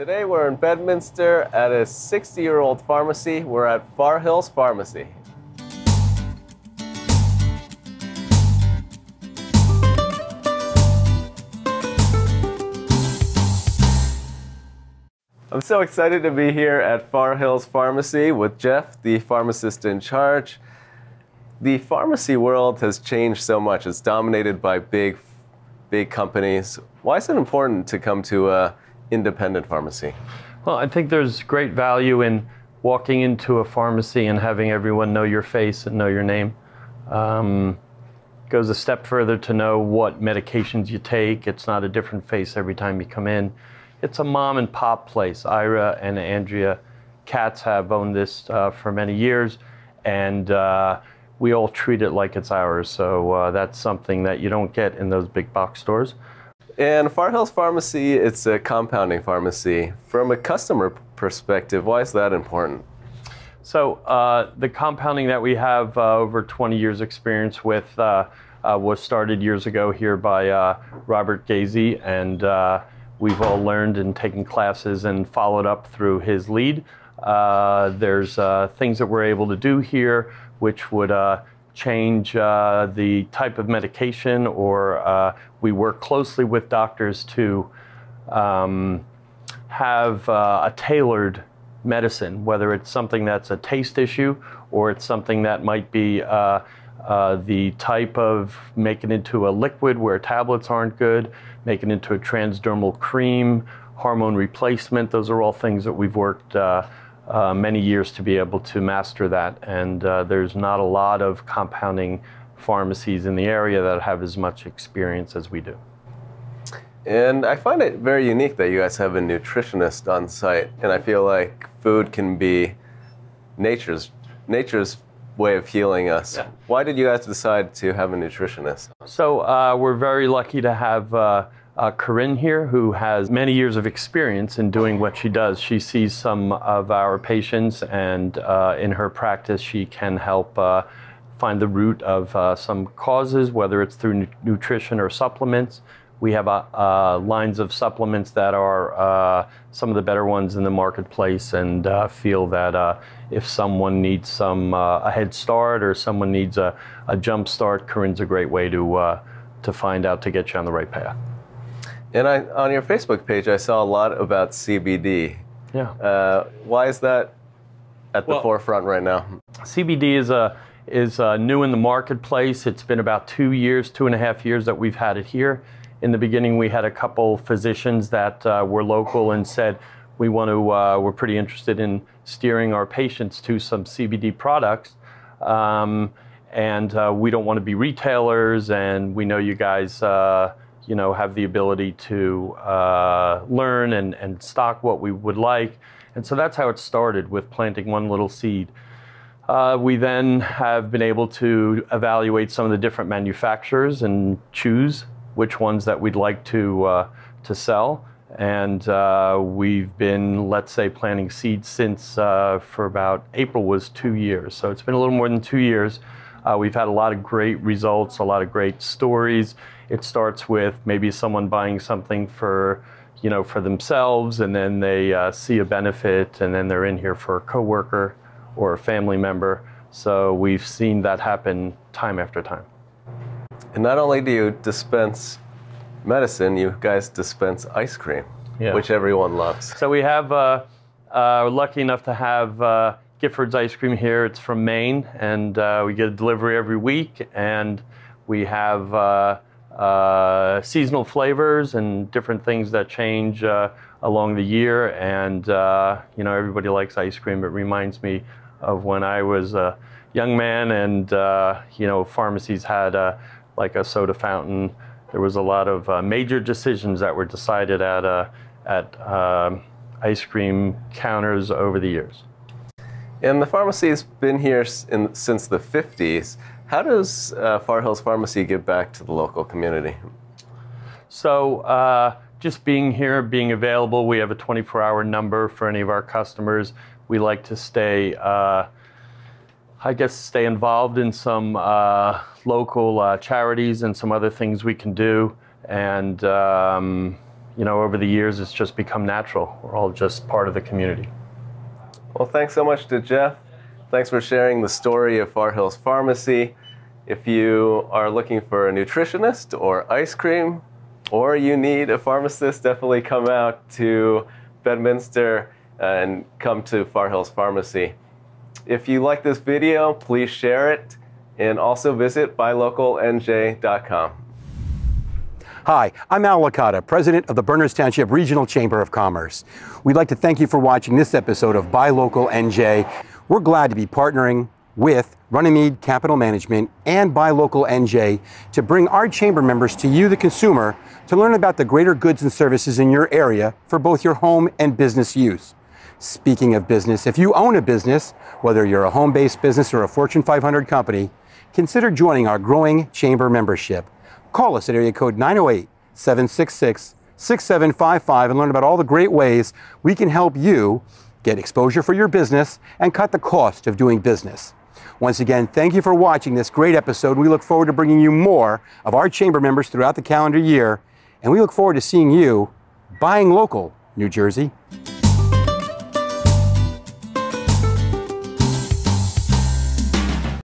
Today we're in Bedminster at a 60-year-old pharmacy. We're at Far Hills Pharmacy. I'm so excited to be here at Far Hills Pharmacy with Jeff, the pharmacist in charge. The pharmacy world has changed so much. It's dominated by big companies. Why is it important to come to an independent pharmacy? Well, I think there's great value in walking into a pharmacy and having everyone know your face and know your name. Goes a step further to know what medications you take. It's not a different face every time you come in. It's a mom and pop place. Ira and Andrea Katz have owned this for many years, and we all treat it like it's ours. So that's something that you don't get in those big box stores. And Far Hills Pharmacy, it's a compounding pharmacy. From a customer perspective, why is that important? So the compounding that we have over 20 years experience with was started years ago here by Robert Gacy, and we've all learned and taken classes and followed up through his lead. There's things that we're able to do here which would change the type of medication, or we work closely with doctors to have a tailored medicine, whether it's something that's a taste issue or it's something that might be the type of making into a liquid where tablets aren't good, making into a transdermal cream, hormone replacement. Those are all things that we've worked many years to be able to master that. And there's not a lot of compounding pharmacies in the area that have as much experience as we do. And I find it very unique that you guys have a nutritionist on site. And I feel like food can be nature's way of healing us. Yeah. Why did you guys decide to have a nutritionist? So we're very lucky to have Corinne here, who has many years of experience in doing what she does. She sees some of our patients, and in her practice she can help find the root of some causes, whether it's through nutrition or supplements. We have lines of supplements that are some of the better ones in the marketplace, and feel that if someone needs a head start or someone needs a jump start, Corinne's a great way to find out to get you on the right path. And on your Facebook page, I saw a lot about CBD. Yeah. Why is that at the forefront right now? CBD is new in the marketplace. It's been about 2.5 years that we've had it here. In the beginning, we had a couple physicians that were local and said, we're pretty interested in steering our patients to some CBD products. And we don't want to be retailers, and we know you guys you know, have the ability to learn and stock what we would like. And so that's how it started, with planting one little seed. We then have been able to evaluate some of the different manufacturers and choose which ones that we'd like to sell. And we've been, let's say, planting seeds since for about April was 2 years. So it's been a little more than 2 years. We've had a lot of great results, a lot of great stories. It starts with maybe someone buying something for, you know, for themselves, and then they see a benefit, and then they're in here for a coworker or a family member. So we've seen that happen time after time. And not only do you dispense medicine, you guys dispense ice cream, yeah, which everyone loves. So we have, we're lucky enough to have Gifford's ice cream here. It's from Maine, and we get a delivery every week, and we have seasonal flavors and different things that change along the year. And you know, everybody likes ice cream. It reminds me of when I was a young man, and you know, pharmacies had like a soda fountain. There was a lot of major decisions that were decided at ice cream counters over the years. And the pharmacy's been here since the 50s. How does Far Hills Pharmacy give back to the local community? So just being here, being available, we have a 24-hour number for any of our customers. We like to stay, I guess, stay involved in some local charities and some other things we can do. And you know, over the years, it's just become natural. We're all just part of the community. Well, thanks so much to Jeff. Thanks for sharing the story of Far Hills Pharmacy. If you are looking for a nutritionist or ice cream, or you need a pharmacist, definitely come out to Bedminster and come to Far Hills Pharmacy. If you like this video, please share it, and also visit BuyLocalNJ.com. Hi, I'm Al Licata, President of the Bernards Township Regional Chamber of Commerce. We'd like to thank you for watching this episode of Buy Local NJ. We're glad to be partnering with Runnymede Capital Management and Buy Local NJ to bring our chamber members to you, the consumer, to learn about the greater goods and services in your area for both your home and business use. Speaking of business, if you own a business, whether you're a home-based business or a Fortune 500 company, consider joining our growing chamber membership. Call us at area code 908-766-6755 and learn about all the great ways we can help you get exposure for your business and cut the cost of doing business. Once again, thank you for watching this great episode. We look forward to bringing you more of our chamber members throughout the calendar year, and we look forward to seeing you buying local, New Jersey.